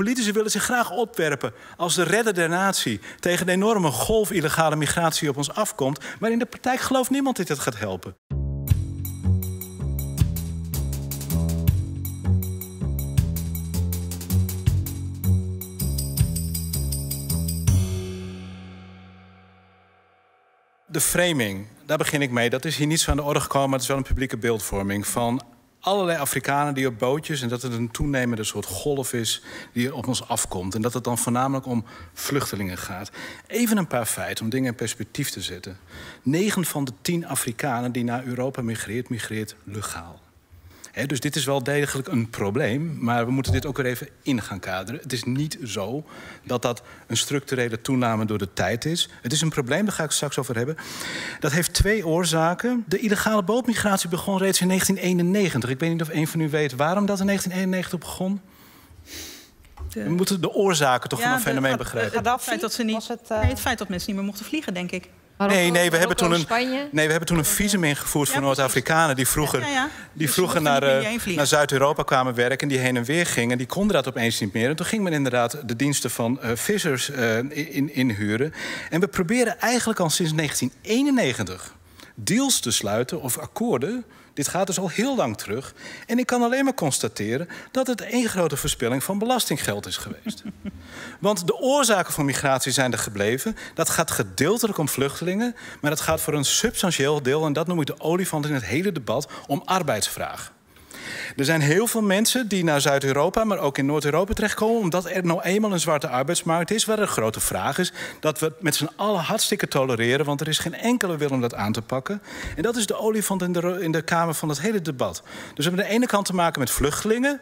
Politici willen zich graag opwerpen als de redder der natie tegen een enorme golf illegale migratie op ons afkomt, maar in de praktijk gelooft niemand dat dit gaat helpen. De framing, daar begin ik mee. Dat is hier niet zo aan de orde gekomen, maar het is wel een publieke beeldvorming van allerlei Afrikanen die op bootjes, en dat het een toenemende soort golf is die op ons afkomt. En dat het dan voornamelijk om vluchtelingen gaat. Even een paar feiten om dingen in perspectief te zetten. 9 van de 10 Afrikanen die naar Europa migreert legaal. He, dus dit is wel degelijk een probleem, maar we moeten dit ook weer even in gaan kaderen. Het is niet zo dat dat een structurele toename door de tijd is. Het is een probleem, daar ga ik het straks over hebben. Dat heeft 2 oorzaken. De illegale bootmigratie begon reeds in 1991. Ik weet niet of een van u weet waarom dat in 1991 begon. We moeten de oorzaken toch van een fenomeen begrijpen. Het feit dat ze niet, het feit dat mensen niet meer mochten vliegen, denk ik. Nee, we hebben toen een visum ingevoerd voor Noord-Afrikanen die vroeger, naar Zuid-Europa kwamen werken en die heen en weer gingen. Die konden dat opeens niet meer. En toen ging men inderdaad de diensten van vissers inhuren. En we proberen eigenlijk al sinds 1991 deals te sluiten of akkoorden. Dit gaat dus al heel lang terug. En ik kan alleen maar constateren dat het één grote verspilling van belastinggeld is geweest. Want de oorzaken van migratie zijn er gebleven. Dat gaat gedeeltelijk om vluchtelingen. Maar het gaat voor een substantieel deel, en dat noem ik de olifant in het hele debat, om arbeidsvraag. Er zijn heel veel mensen die naar Zuid-Europa, maar ook in Noord-Europa terechtkomen, omdat er nou eenmaal een zwarte arbeidsmarkt is, waar er een grote vraag is, dat we met z'n allen hartstikke tolereren, want er is geen enkele wil om dat aan te pakken. En dat is de olifant in de kamer van het hele debat. Dus we hebben aan de ene kant te maken met vluchtelingen,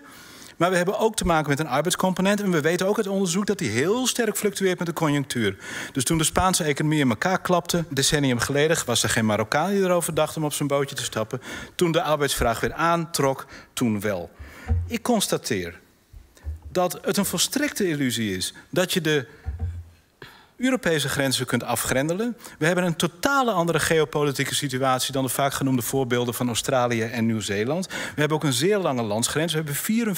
maar we hebben ook te maken met een arbeidscomponent. En we weten ook uit onderzoek dat die heel sterk fluctueert met de conjunctuur. Dus toen de Spaanse economie in elkaar klapte, decennium geleden, was er geen Marokkaan die erover dacht om op zijn bootje te stappen. Toen de arbeidsvraag weer aantrok, toen wel. Ik constateer dat het een volstrekte illusie is dat je de Europese grenzen kunt afgrendelen. We hebben een totale andere geopolitieke situatie dan de vaak genoemde voorbeelden van Australië en Nieuw-Zeeland. We hebben ook een zeer lange landsgrens. We hebben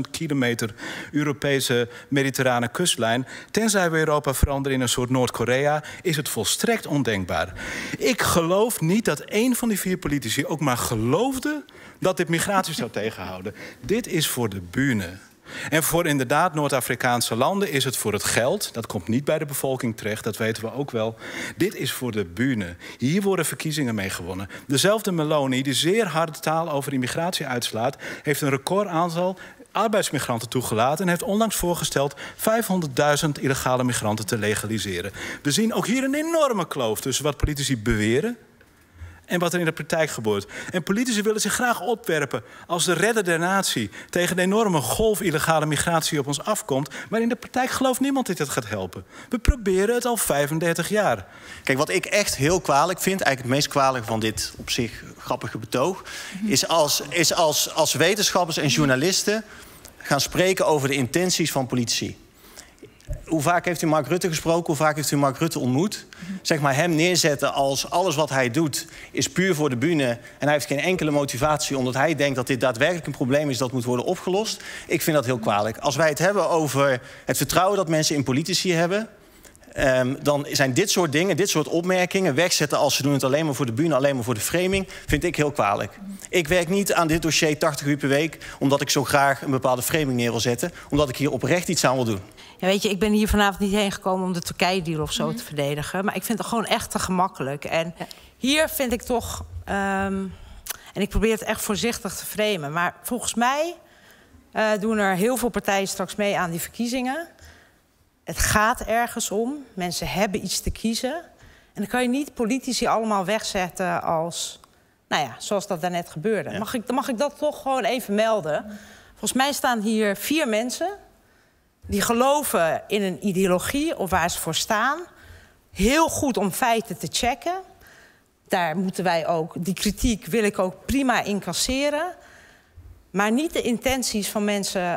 44.000 kilometer Europese mediterrane kustlijn. Tenzij we Europa veranderen in een soort Noord-Korea, is het volstrekt ondenkbaar. Ik geloof niet dat één van die 4 politici ook maar geloofde dat dit migratie zou tegenhouden. Dit is voor de bühne. En voor inderdaad Noord-Afrikaanse landen is het voor het geld. Dat komt niet bij de bevolking terecht, dat weten we ook wel. Dit is voor de bühne. Hier worden verkiezingen mee gewonnen. Dezelfde Meloni, die zeer harde taal over immigratie uitslaat, heeft een recordaantal arbeidsmigranten toegelaten en heeft onlangs voorgesteld 500.000 illegale migranten te legaliseren. We zien ook hier een enorme kloof tussen wat politici beweren en wat er in de praktijk gebeurt. En politici willen zich graag opwerpen als de redder der natie tegen de enorme golf illegale migratie op ons afkomt. Maar in de praktijk gelooft niemand dat dit gaat helpen. We proberen het al 35 jaar. Kijk, wat ik echt heel kwalijk vind, eigenlijk het meest kwalijke van dit op zich grappige betoog, is als wetenschappers en journalisten gaan spreken over de intenties van politici. Hoe vaak heeft u Mark Rutte gesproken? Hoe vaak heeft u Mark Rutte ontmoet? Zeg maar hem neerzetten als alles wat hij doet is puur voor de bühne. En hij heeft geen enkele motivatie omdat hij denkt dat dit daadwerkelijk een probleem is dat moet worden opgelost. Ik vind dat heel kwalijk. Als wij het hebben over het vertrouwen dat mensen in politici hebben, dan zijn dit soort dingen, dit soort opmerkingen wegzetten als ze doen het alleen maar voor de bühne, alleen maar voor de framing, vind ik heel kwalijk. Ik werk niet aan dit dossier 80 uur per week omdat ik zo graag een bepaalde framing neer wil zetten, omdat ik hier oprecht iets aan wil doen. Ja, weet je, ik ben hier vanavond niet heen gekomen om de Turkije-deal of zo te verdedigen, maar ik vind het gewoon echt te gemakkelijk. En hier vind ik toch, en ik probeer het echt voorzichtig te framen, maar volgens mij doen er heel veel partijen straks mee aan die verkiezingen. Het gaat ergens om. Mensen hebben iets te kiezen. En dan kan je niet politici allemaal wegzetten als, nou ja, zoals dat daarnet gebeurde. Ja. Mag ik dat toch gewoon even melden? Volgens mij staan hier 4 mensen die geloven in een ideologie of waar ze voor staan. Heel goed om feiten te checken. Daar moeten wij ook, die kritiek wil ik ook prima incasseren. Maar niet de intenties van mensen.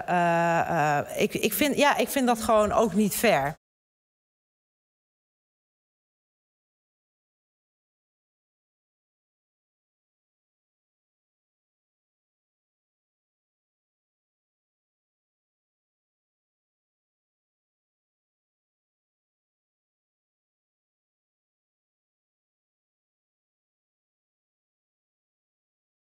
Ik vind dat gewoon ook niet fair.